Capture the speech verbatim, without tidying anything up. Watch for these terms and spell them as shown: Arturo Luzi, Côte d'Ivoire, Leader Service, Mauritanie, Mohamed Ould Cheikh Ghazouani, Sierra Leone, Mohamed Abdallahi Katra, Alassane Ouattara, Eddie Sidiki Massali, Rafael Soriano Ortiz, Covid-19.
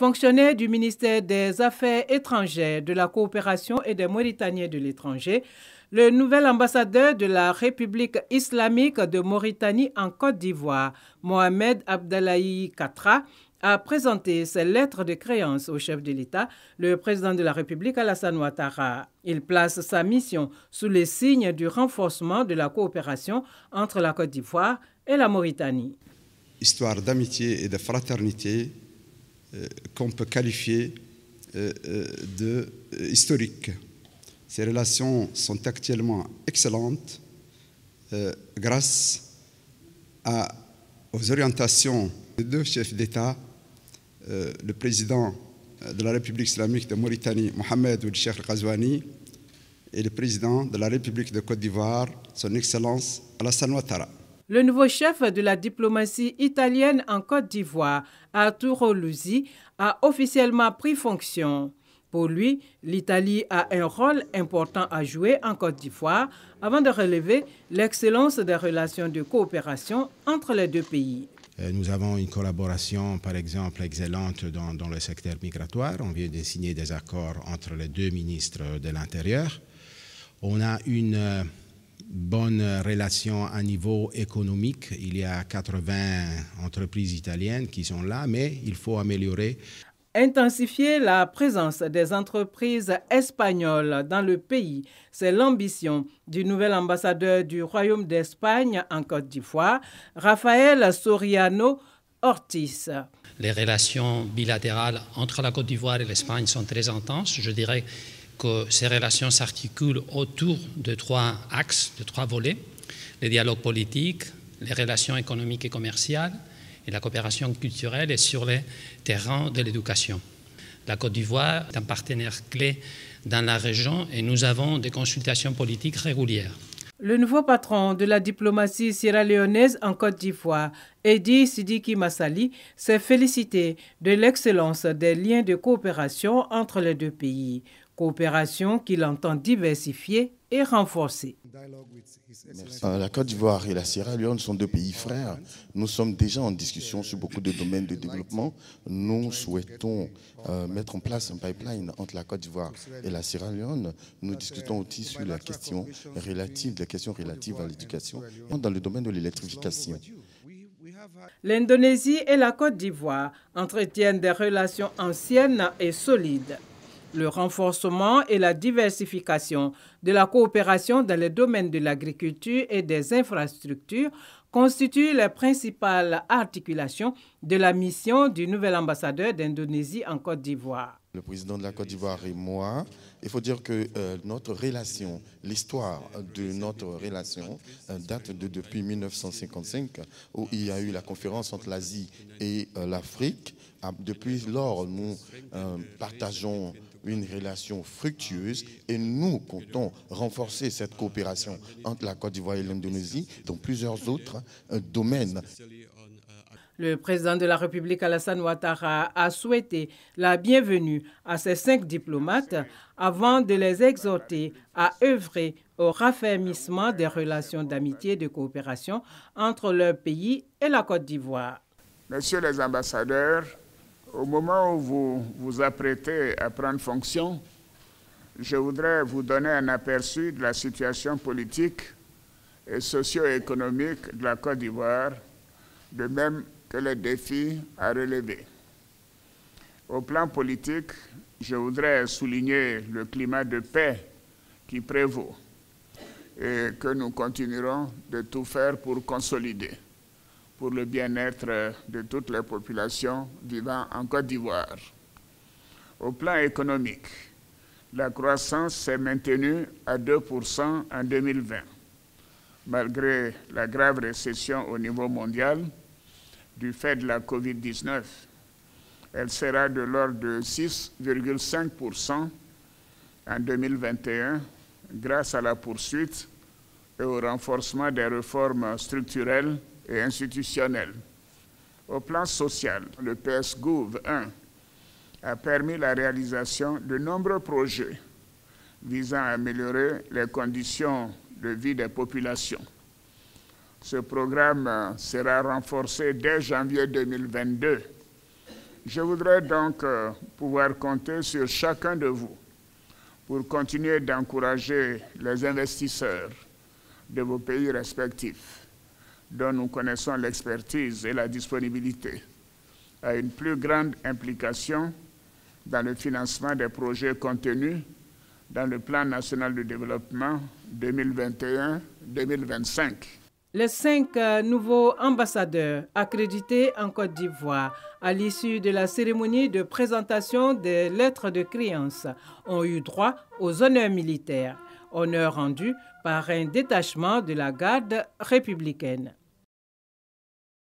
Fonctionnaire du ministère des Affaires étrangères, de la coopération et des Mauritaniens de l'étranger, le nouvel ambassadeur de la République islamique de Mauritanie en Côte d'Ivoire, Mohamed Abdallahi Katra, a présenté ses lettres de créance au chef de l'État, le président de la République Alassane Ouattara. Il place sa mission sous les signes du renforcement de la coopération entre la Côte d'Ivoire et la Mauritanie. Histoire d'amitié et de fraternité qu'on peut qualifier de historique. Ces relations sont actuellement excellentes grâce à, aux orientations des deux chefs d'État, le président de la République islamique de Mauritanie, Mohamed Ould Cheikh Ghazouani, et le président de la République de Côte d'Ivoire, son Excellence Alassane Ouattara. Le nouveau chef de la diplomatie italienne en Côte d'Ivoire, Arturo Luzi, a officiellement pris fonction. Pour lui, l'Italie a un rôle important à jouer en Côte d'Ivoire avant de relever l'excellence des relations de coopération entre les deux pays. Nous avons une collaboration, par exemple, excellente dans, dans le secteur migratoire. On vient de signer des accords entre les deux ministres de l'Intérieur. On a une bonne relation à niveau économique. Il y a quatre-vingts entreprises italiennes qui sont là, mais il faut améliorer. Intensifier la présence des entreprises espagnoles dans le pays, c'est l'ambition du nouvel ambassadeur du Royaume d'Espagne en Côte d'Ivoire, Rafael Soriano Ortiz. Les relations bilatérales entre la Côte d'Ivoire et l'Espagne sont très intenses, je dirais que ces relations s'articulent autour de trois axes, de trois volets, les dialogues politiques, les relations économiques et commerciales et la coopération culturelle et sur les terrains de l'éducation. La Côte d'Ivoire est un partenaire clé dans la région et nous avons des consultations politiques régulières. Le nouveau patron de la diplomatie sierra-léonaise en Côte d'Ivoire, Eddie Sidiki Massali, s'est félicité de l'excellence des liens de coopération entre les deux pays. Coopération qu'il entend diversifier et renforcer. La Côte d'Ivoire et la Sierra Leone sont deux pays frères. Nous sommes déjà en discussion sur beaucoup de domaines de développement. Nous souhaitons euh, mettre en place un pipeline entre la Côte d'Ivoire et la Sierra Leone. Nous discutons aussi sur la question relative, les questions relatives à l'éducation dans le domaine de l'électrification. L'Indonésie et la Côte d'Ivoire entretiennent des relations anciennes et solides. Le renforcement et la diversification de la coopération dans les domaines de l'agriculture et des infrastructures constituent les principales articulations de la mission du nouvel ambassadeur d'Indonésie en Côte d'Ivoire. Le président de la Côte d'Ivoire et moi, il faut dire que euh, notre relation, l'histoire de notre relation euh, date de depuis mille neuf cent cinquante-cinq, où il y a eu la conférence entre l'Asie et euh, l'Afrique. Depuis lors, nous euh, partageons une relation fructueuse et nous comptons renforcer cette coopération entre la Côte d'Ivoire et l'Indonésie dans plusieurs autres euh, domaines. Le président de la République Alassane Ouattara a souhaité la bienvenue à ces cinq diplomates avant de les exhorter à œuvrer au raffermissement des relations d'amitié et de coopération entre leur pays et la Côte d'Ivoire. Messieurs les ambassadeurs, au moment où vous vous apprêtez à prendre fonction, je voudrais vous donner un aperçu de la situation politique et socio-économique de la Côte d'Ivoire, de même que les défis à relever. Au plan politique, je voudrais souligner le climat de paix qui prévaut et que nous continuerons de tout faire pour consolider, pour le bien-être de toutes les populations vivant en Côte d'Ivoire. Au plan économique, la croissance s'est maintenue à deux pour cent en deux mille vingt, malgré la grave récession au niveau mondial du fait de la COVID dix-neuf. Elle sera de l'ordre de six virgule cinq pour cent en deux mille vingt et un grâce à la poursuite et au renforcement des réformes structurelles et institutionnelle. Au plan social, le P S Gouv un a permis la réalisation de nombreux projets visant à améliorer les conditions de vie des populations. Ce programme sera renforcé dès janvier deux mille vingt-deux Je voudrais donc euh, pouvoir compter sur chacun de vous pour continuer d'encourager les investisseurs de vos pays respectifs, dont nous connaissons l'expertise et la disponibilité, à une plus grande implication dans le financement des projets contenus dans le Plan national de développement deux mille vingt et un deux mille vingt-cinq. Les cinq nouveaux ambassadeurs accrédités en Côte d'Ivoire à l'issue de la cérémonie de présentation des lettres de créance ont eu droit aux honneurs militaires, honneurs rendus par un détachement de la garde républicaine.